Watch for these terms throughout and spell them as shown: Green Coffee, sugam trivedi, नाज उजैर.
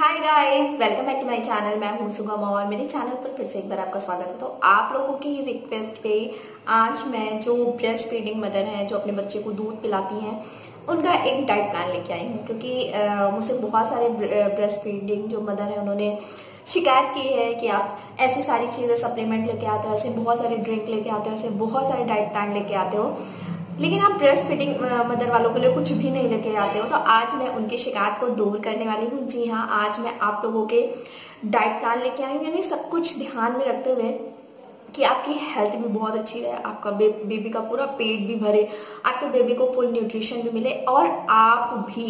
Hi guys, welcome back to my channel. मैं हूँ सुगम और मेरे चैनल पर फिर से एक बार आपका स्वागत है। तो आप लोगों की रिक्वेस्ट पे आज मैं जो ब्रेस्ट फीडिंग मदर हैं, जो अपने बच्चे को दूध पिलाती हैं, उनका एक डाइट प्लान लेके आई हूँ, क्योंकि मुझसे बहुत सारे ब्रेस्ट फीडिंग जो मदर हैं उन्होंने शिकायत की है कि आप ऐसी सारी चीज़ें सप्लीमेंट लेके आते हो, ऐसे बहुत सारे ड्रिंक लेके आते हो, ऐसे बहुत सारे डाइट प्लान लेके आते हो, लेकिन आप ब्रेस्ट फीडिंग मदर वालों के लिए कुछ भी नहीं लेके आते हो। तो आज मैं उनकी शिकायत को दूर करने वाली हूँ। जी हाँ, आज मैं आप लोगों के डाइट प्लान लेके आई हूँ, यानी सब कुछ ध्यान में रखते हुए कि आपकी हेल्थ भी बहुत अच्छी रहे, आपका बेबी का पूरा पेट भी भरे, आपके बेबी को फुल न्यूट्रिशन भी मिले और आप भी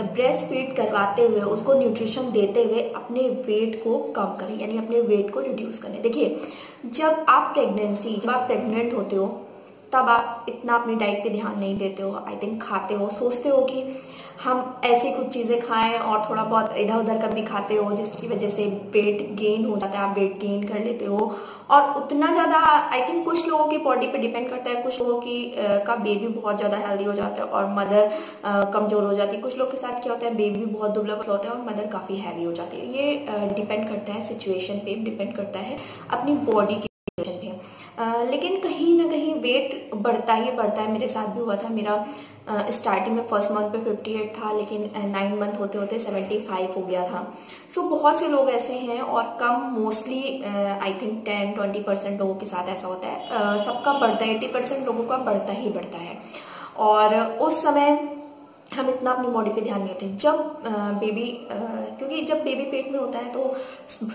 ब्रेस्ट फीड करवाते हुए उसको न्यूट्रिशन देते हुए अपने वेट को कम करें, यानी अपने वेट को रिड्यूस करें। देखिए, जब आप प्रेग्नेंट होते हो तब आप इतना अपनी डाइट पे ध्यान नहीं देते हो। आई थिंक खाते हो, सोचते हो कि हम ऐसी कुछ चीज़ें खाएं और थोड़ा बहुत इधर उधर का भी खाते हो, जिसकी वजह से वेट गेन हो जाता है, आप वेट गेन कर लेते हो। और उतना ज़्यादा आई थिंक कुछ लोगों की बॉडी पे डिपेंड करता है, कुछ लोगों की का बेबी बहुत ज़्यादा हेल्दी हो जाता है और मदर कमज़ोर हो जाती है। कुछ लोग के साथ क्या होता है, बेबी बहुत दुबला पतला होता है और मदर काफ़ी हैवी हो जाती है। ये डिपेंड करता है सिचुएशन पे, डिपेंड करता है अपनी बॉडी की सिचुएशन पे। लेकिन कहीं ना कहीं वेट बढ़ता ही बढ़ता है। मेरे साथ भी हुआ था। मेरा स्टार्टिंग में फर्स्ट मंथ पे 58 था, लेकिन 9 मंथ होते होते 75 हो गया था। सो बहुत से लोग ऐसे हैं और कम मोस्टली आई थिंक 10-20% लोगों के साथ ऐसा होता है। सबका बढ़ता है, 80% लोगों का बढ़ता ही बढ़ता है। और उस समय हम इतना अपनी बॉडी पे ध्यान नहीं देते। क्योंकि जब बेबी पेट में होता है तो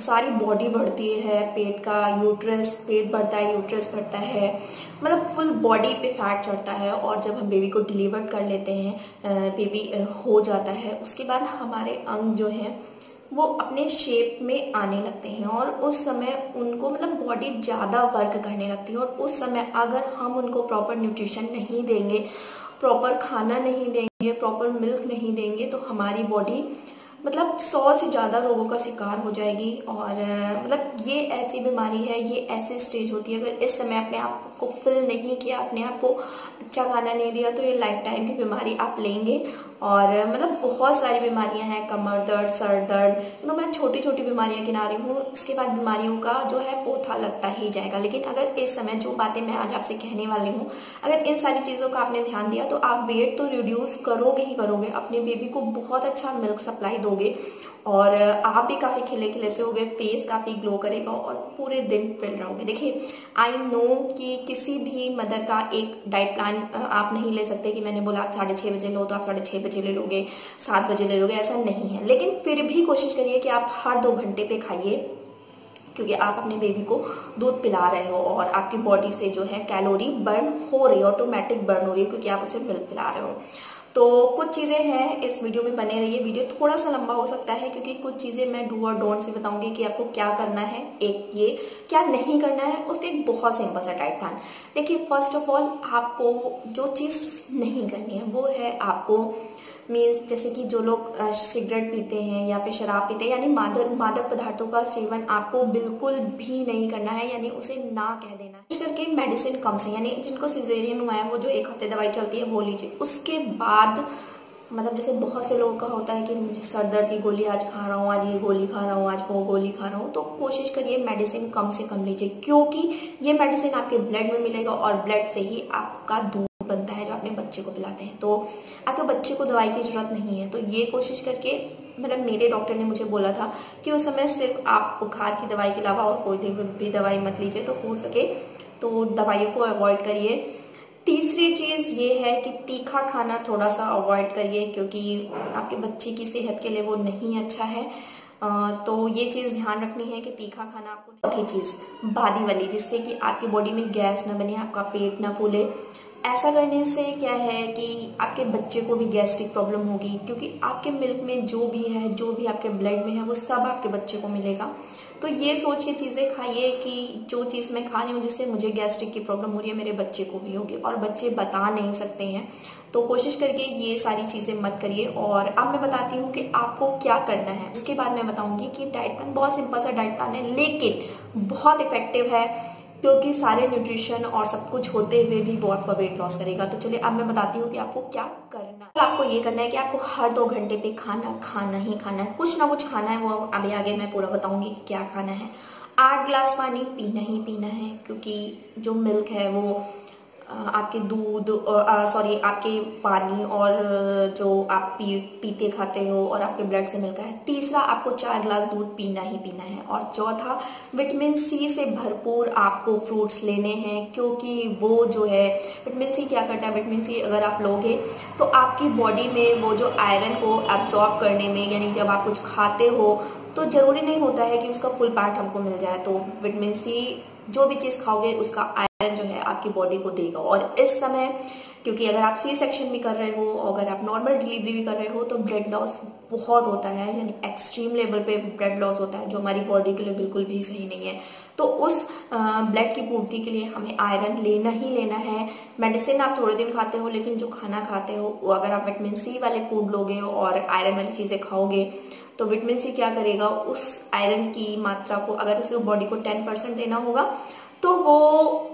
सारी बॉडी बढ़ती है, पेट का पेट बढ़ता है, यूट्रस बढ़ता है, मतलब फुल बॉडी पे फैट चढ़ता है। और जब हम बेबी को डिलीवर कर लेते हैं, बेबी हो जाता है, उसके बाद हमारे अंग जो हैं वो अपने शेप में आने लगते हैं और उस समय उनको मतलब बॉडी ज़्यादा वर्क करने लगती है। और उस समय अगर हम उनको प्रॉपर न्यूट्रिशन नहीं देंगे, प्रॉपर खाना नहीं देंगे, प्रॉपर मिल्क नहीं देंगे, तो हमारी बॉडी मतलब 100 से ज़्यादा रोगों का शिकार हो जाएगी। और मतलब ये ऐसी बीमारी है, ये ऐसे स्टेज होती है, अगर इस समय अपने आप को फिल नहीं किया, अपने आप को अच्छा खाना नहीं दिया, तो ये लाइफ टाइम की बीमारी आप लेंगे। और मतलब बहुत सारी बीमारियां हैं, कमर दर्द, सर दर्द, तो मैं छोटी छोटी बीमारियां गिना रही हूँ। उसके बाद बीमारियों का जो है पोथा लगता ही जाएगा। लेकिन अगर इस समय जो बातें मैं आज आपसे कहने वाली हूँ, अगर इन सारी चीज़ों का आपने ध्यान दिया तो आप वेट तो रिड्यूस करोगे ही करोगे, अपने बेबी को बहुत अच्छा मिल्क सप्लाई दोगे और आप भी काफ़ी खिले खिले से होगे, फेस काफ़ी ग्लो करेगा और पूरे दिन फिल रहोगे। देखिए, आई नो कि किसी भी मदर का एक डाइट प्लान आप नहीं ले सकते कि मैंने बोला आप 6:30 बजे लो तो आप 6:30 बजे ले लोगे, 7 बजे ले लोगे, ऐसा नहीं है। लेकिन फिर भी कोशिश करिए कि आप हर 2 घंटे पे खाइए, क्योंकि आप अपने बेबी को दूध पिला रहे हो और आपकी बॉडी से जो है कैलोरी बर्न हो रही है, ऑटोमेटिक बर्न हो रही है, क्योंकि आप उसे मिल्क पिला रहे हो। तो कुछ चीज़ें हैं, इस वीडियो में बने रहिए। वीडियो थोड़ा सा लंबा हो सकता है, क्योंकि कुछ चीज़ें मैं डू और डोंट से बताऊंगी कि आपको क्या करना है, एक ये क्या नहीं करना है। उसके एक बहुत सिंपल सा डाइट प्लान। देखिए, फर्स्ट ऑफ ऑल आपको जो चीज़ नहीं करनी है वो है, आपको मीन्स जैसे कि जो लोग सिगरेट पीते हैं या फिर शराब पीते हैं, यानी मादक पदार्थों का सेवन आपको बिल्कुल भी नहीं करना है, यानी उसे ना कह देना। विशेष करके मेडिसिन कम से, यानी जिनको सिजेरियन हुआ है वो जो 1 हफ्ते दवाई चलती है वो लीजिए। उसके बाद मतलब जैसे बहुत से लोगों का होता है कि मुझे सर दर्द की गोली आज खा रहा हूँ, आज ये गोली खा रहा हूँ, आज वो गोली खा रहा हूँ, तो कोशिश करिए मेडिसिन कम से कम लीजिए, क्योंकि ये मेडिसिन आपके ब्लड में मिलेगा और ब्लड से ही आपका दूध बनता है जो अपने बच्चे को पिलाते हैं। तो आपके बच्चे को दवाई की जरूरत नहीं है। तो ये कोशिश करके, मतलब मेरे डॉक्टर ने मुझे बोला था कि उस समय सिर्फ आप बुखार की दवाई के अलावा और कोई भी दवाई मत लीजिए, तो हो सके तो दवाइयों को अवॉइड करिए। तीसरी चीज़ ये है कि तीखा खाना थोड़ा सा अवॉइड करिए, क्योंकि आपके बच्चे की सेहत के लिए वो नहीं अच्छा है। तो ये चीज़ ध्यान रखनी है कि तीखा खाना आपको नहीं। चीज़ बादी वाली, जिससे कि आपकी बॉडी में गैस ना बने, आपका पेट ना फूले। ऐसा करने से क्या है कि आपके बच्चे को भी गैस्ट्रिक प्रॉब्लम होगी, क्योंकि आपके मिल्क में जो भी है, जो भी आपके ब्लड में है, वो सब आपके बच्चे को मिलेगा। तो ये सोच के चीज़ें खाइए कि जो चीज़ मैं खा रही हूँ जिससे मुझे गैस्ट्रिक की प्रॉब्लम हो रही है, मेरे बच्चे को भी होगी, और बच्चे बता नहीं सकते हैं। तो कोशिश करके ये सारी चीज़ें मत करिए। और अब मैं बताती हूँ कि आपको क्या करना है। उसके बाद मैं बताऊँगी कि डाइट प्लान बहुत सिंपल सा डाइट प्लान है, लेकिन बहुत इफेक्टिव है। क्योंकि सारे न्यूट्रिशन और सब कुछ होते हुए भी वो आपका वेट लॉस करेगा। तो चलिए अब मैं बताती हूँ कि आपको क्या करना है। तो आपको ये करना है कि आपको हर 2 घंटे पे खाना ही खाना है, कुछ ना कुछ खाना है। वो अभी आगे मैं पूरा बताऊंगी कि क्या खाना है। 8 ग्लास पानी पीना ही पीना है, क्योंकि जो मिल्क है वो आपके दूध सॉरी आपके पानी और जो आप पीते खाते हो और आपके ब्लड से मिलता है। तीसरा, आपको 4 ग्लास दूध पीना ही पीना है। और चौथा, विटामिन सी से भरपूर आपको फ्रूट्स लेने हैं, क्योंकि वो जो है विटामिन सी क्या करता है, विटामिन सी अगर आप लोगे तो आपकी बॉडी में वो जो आयरन को एब्जॉर्ब करने में, यानी जब आप कुछ खाते हो तो ज़रूरी नहीं होता है कि उसका फुल पार्ट हमको मिल जाए। तो विटामिन सी जो भी चीज़ खाओगे उसका आयरन जो है आपकी बॉडी को देगा। और इस समय क्योंकि अगर आप सी सेक्शन भी कर रहे हो, अगर आप नॉर्मल डिलीवरी भी कर रहे हो, तो ब्लड लॉस बहुत होता है, यानी एक्सट्रीम लेवल पे ब्लड लॉस होता है, जो हमारी बॉडी के लिए बिल्कुल भी सही नहीं है। तो उस ब्लड की पूर्ति के लिए हमें आयरन लेना ही लेना है। मेडिसिन आप थोड़े दिन खाते हो, लेकिन जो खाना खाते हो वो अगर आप विटामिन सी वाले फूड लोगे और आयरन वाली चीज़ें खाओगे तो विटामिन सी क्या करेगा, उस आयरन की मात्रा को, अगर उसे बॉडी को 10% देना होगा तो वो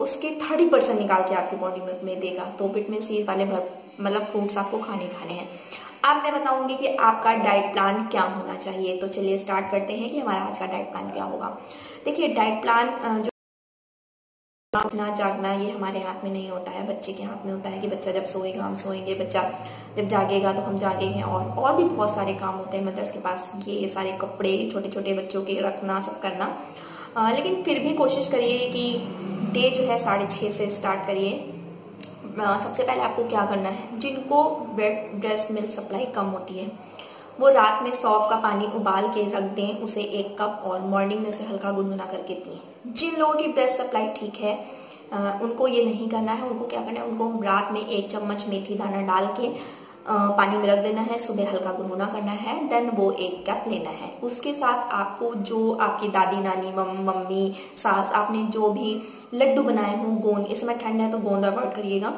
उसके 30% निकाल के आपकी बॉडी में देगा। तो विटामिन सी वाले मतलब फ्रूट्स आपको खाने हैं। अब मैं बताऊंगी कि आपका डाइट प्लान क्या होना चाहिए। तो चलिए स्टार्ट करते हैं कि हमारा आज का डाइट प्लान क्या होगा। देखिए, डाइट प्लान जो उठना जागना ये हमारे हाथ में नहीं होता है, बच्चे के हाथ में होता है कि बच्चा जब सोएगा हम सोएंगे, बच्चा जब जागेगा तो हम जागेंगे। और भी बहुत सारे काम होते हैं मदर्स के पास, ये सारे कपड़े छोटे छोटे बच्चों के रखना सब करना। लेकिन फिर भी कोशिश करिए कि डे जो है 6:30 से स्टार्ट करिए। सबसे पहले आपको क्या करना है, जिनको ब्रेस्ट मिल्क सप्लाई कम होती है वो रात में सौंफ का पानी उबाल के रख दें, उसे 1 कप, और मॉर्निंग में उसे हल्का गुनगुना करके पिएं। जिन लोगों की ब्रेस्ट सप्लाई ठीक है उनको ये नहीं करना है। उनको क्या करना है, उनको रात में 1 चम्मच मेथी दाना डाल के पानी में रख देना है, सुबह हल्का गुनगुना करना है, देन वो 1 कप लेना है। उसके साथ आपको जो आपकी दादी नानी मम्मी सास आपने जो भी लड्डू बनाए हों, गोंद, इस समय ठंड है तो गोंद अवॉइड करिएगा।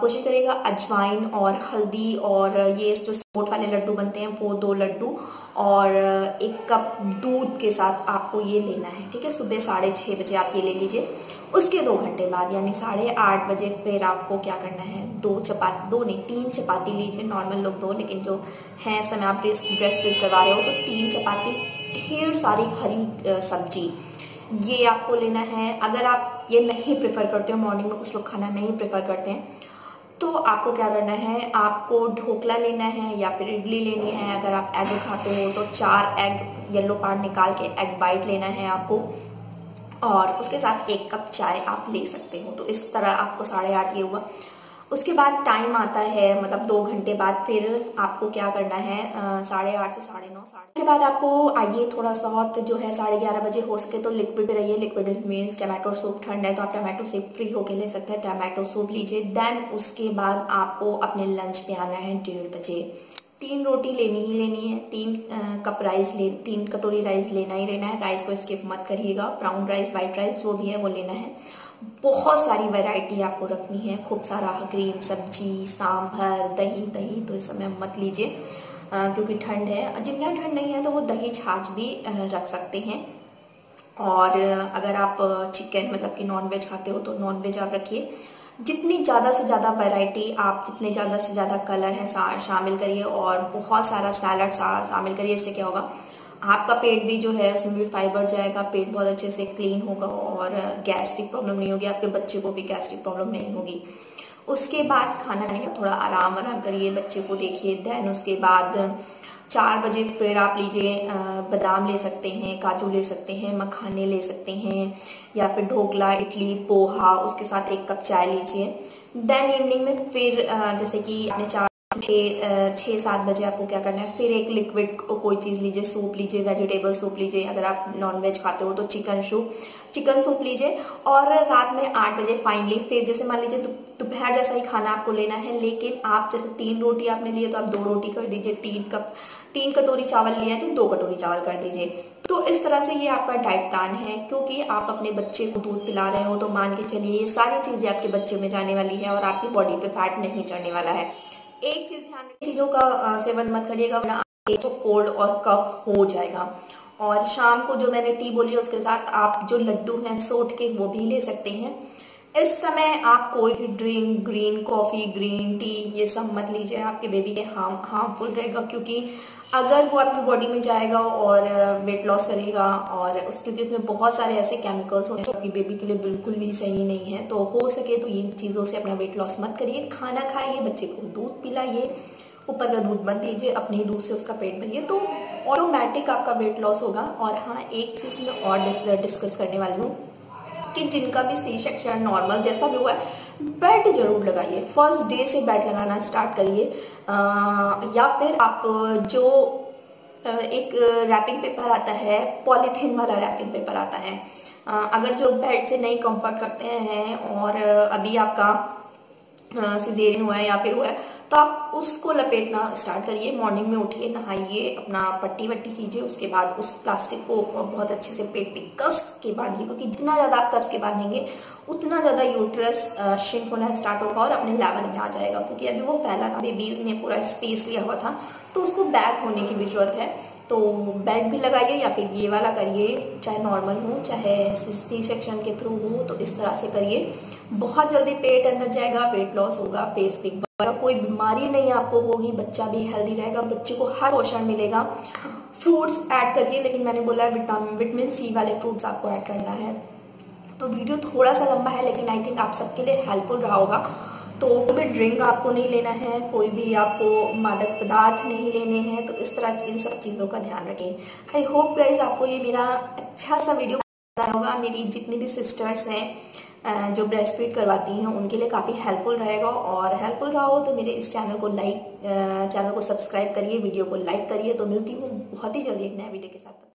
कोशिश करिएगा अजवाइन और हल्दी और ये जो सोट वाले लड्डू बनते हैं वो 2 लड्डू और 1 कप दूध के साथ आपको ये लेना है। ठीक है, सुबह 6:30 बजे आप ये ले लीजिए। उसके 2 घंटे बाद यानी 8:30 बजे फिर आपको क्या करना है, 3 चपाती लीजिए। नॉर्मल लोग 2, लेकिन जो हैं समय आप ब्रेस्ट फीड करवा रहे हो तो 3 चपाती, ढेर सारी हरी सब्जी ये आपको लेना है। अगर आप ये नहीं प्रेफर करते हो, मॉर्निंग में कुछ लोग खाना नहीं प्रेफर करते हैं, तो आपको क्या करना है, आपको ढोकला लेना है या फिर इडली लेनी है। अगर आप एग खाते हो तो 4 एग येलो पार्ट निकाल के एग बाइट लेना है आपको, और उसके साथ 1 कप चाय आप ले सकते हो। तो इस तरह आपको 8:30 ये हुआ। उसके बाद टाइम आता है, मतलब 2 घंटे बाद फिर आपको क्या करना है, 8:30 से 9:30। उसके बाद आपको आइए थोड़ा सा बहुत जो है 11:30 बजे हो सके तो लिक्विड पे रहिए। लिक्विड मीन्स टमाटो सूप, ठंड है तो आप टमाटो से फ्री होके ले सकते हैं, टमाटो सूप लीजिए। देन उसके बाद आपको अपने लंच पे आना है 1:30 बजे। 3 रोटी लेनी ही लेनी है, 3 कटोरी राइस लेना ही लेना है। राइस को स्किप मत करिएगा, ब्राउन राइस, वाइट राइस जो भी है वो लेना है। बहुत सारी वैरायटी आपको रखनी है, खूब सारा ग्रीन सब्जी, सांभर, दही तो इस समय मत लीजिए क्योंकि ठंड है। जितना ठंड नहीं है तो वो दही छाछ भी रख सकते हैं। और अगर आप चिकन मतलब कि नॉनवेज खाते हो तो नॉनवेज आप रखिए। जितनी ज़्यादा से ज़्यादा वैरायटी आप, जितने ज़्यादा से ज़्यादा कलर हैं शामिल करिए, और बहुत सारा सैलड शामिल करिए। इससे क्या होगा, आपका पेट भी जो है उसमें भी फाइबर जाएगा, पेट बहुत अच्छे से क्लीन होगा और गैस्ट्रिक प्रॉब्लम नहीं होगी, आपके बच्चे को भी गैस्ट्रिक प्रॉब्लम नहीं होगी। उसके बाद खाना खाने का थोड़ा आराम करिए, बच्चे को देखिए। देन उसके बाद 4 बजे फिर आप लीजिए, बादाम ले सकते हैं, काजू ले सकते हैं, मखाने ले सकते हैं, या फिर ढोकला, इडली, पोहा, उसके साथ 1 कप चाय लीजिए। देन इवनिंग में फिर जैसे कि आपने 6-7 बजे आपको क्या करना है, फिर एक लिक्विड कोई चीज़ लीजिए, सूप लीजिए, वेजिटेबल सूप लीजिए। अगर आप नॉनवेज खाते हो तो चिकन सूप लीजिए। और रात में 8 बजे फाइनली फिर जैसे मान लीजिए दोपहर जैसा ही खाना आपको लेना है, लेकिन आप जैसे 3 रोटी आपने लिए तो आप 2 रोटी कर दीजिए, 3 कटोरी चावल लिया तो 2 कटोरी चावल कर दीजिए। तो इस तरह से ये आपका डाइट प्लान है, क्योंकि आप अपने बच्चे को दूध पिला रहे हो तो मान के चलिए ये सारी चीज़ें आपके बच्चे में जाने वाली है और आपकी बॉडी पे फैट नहीं चढ़ने वाला है। एक चीज ध्यान रखिए, चीज़ों का सेवन मत करिएगा वरना आपको कोल्ड और कफ हो जाएगा। और शाम को जो मैंने टी बोली है उसके साथ आप जो लड्डू हैं सोट के वो भी ले सकते हैं। इस समय आप कोई भी drink, green coffee, green tea, ये सब मत लीजिए, आपके बेबी के हार्मफुल रहेगा, क्योंकि अगर वो आपकी बॉडी में जाएगा और वेट लॉस करेगा और क्योंकि उसमें बहुत सारे ऐसे केमिकल्स होते हैं जो आपकी बेबी के लिए बिल्कुल भी सही नहीं है। तो हो सके तो इन चीज़ों से अपना वेट लॉस मत करिए। खाना खाइए, बच्चे को दूध पिलाइए, ऊपर का दूध मत दीजिए, अपने ही दूध से उसका पेट भरिए, तो ऑटोमेटिक आपका वेट लॉस होगा। और हाँ, एक चीज़ मैं और डिस्कस करने वाली हूँ कि जिनका भी सी सेक्शन नॉर्मल जैसा भी हुआ है, बेड जरूर लगाइए। फर्स्ट डे से बेड लगाना स्टार्ट करिए, या फिर आप जो एक रैपिंग पेपर आता है, पॉलीथीन वाला रैपिंग पेपर आता है, अगर जो बेड से नहीं कंफर्ट करते हैं और अभी आपका सिजेरियन हुआ है या फिर हुआ है, तो आप उसको लपेटना स्टार्ट करिए। मॉर्निंग में उठिए, नहाइए, अपना पट्टी वट्टी कीजिए, उसके बाद उस प्लास्टिक को बहुत अच्छे से पेट पे कस के बांधिए, क्योंकि जितना ज़्यादा आप कस के बांधेंगे उतना ज़्यादा यूट्रस श्रिंक होना स्टार्ट होगा और अपने लेवल में आ जाएगा, क्योंकि अभी वो फैला था, बेबी ने पूरा स्पेस लिया हुआ था, तो उसको बैक होने की भी जरूरत है। तो बेड भी लगाइए या फिर ये वाला करिए, चाहे नॉर्मल हो चाहे सी सेक्शन के थ्रू हो, तो इस तरह से करिए। बहुत जल्दी पेट अंदर जाएगा, वेट लॉस होगा, फेस पिक, कोई बीमारी नहीं आपको होगी, बच्चा भी हेल्दी रहेगा, बच्चे को हर पोषण मिलेगा। फ्रूट्स ऐड करिए, लेकिन मैंने बोला है विटामिन सी वाले फ्रूट्स आपको ऐड करना है। तो वीडियो थोड़ा सा लंबा है, लेकिन आई थिंक आप सबके लिए हेल्पफुल रहा होगा। तो कोई भी ड्रिंक आपको नहीं लेना है, कोई भी आपको मादक पदार्थ नहीं लेने हैं, तो इस तरह इन सब चीज़ों का ध्यान रखें। आई होप गाइज आपको ये मेरा अच्छा सा वीडियो होगा। मेरी जितनी भी सिस्टर्स हैं जो ब्रेस्ट फीड करवाती हैं, उनके लिए काफ़ी हेल्पफुल रहेगा, और हेल्पफुल रहा हो तो मेरे इस चैनल को सब्सक्राइब करिए, वीडियो को लाइक करिए। तो मिलती हूँ बहुत ही जल्दी एक नया वीडियो के साथ।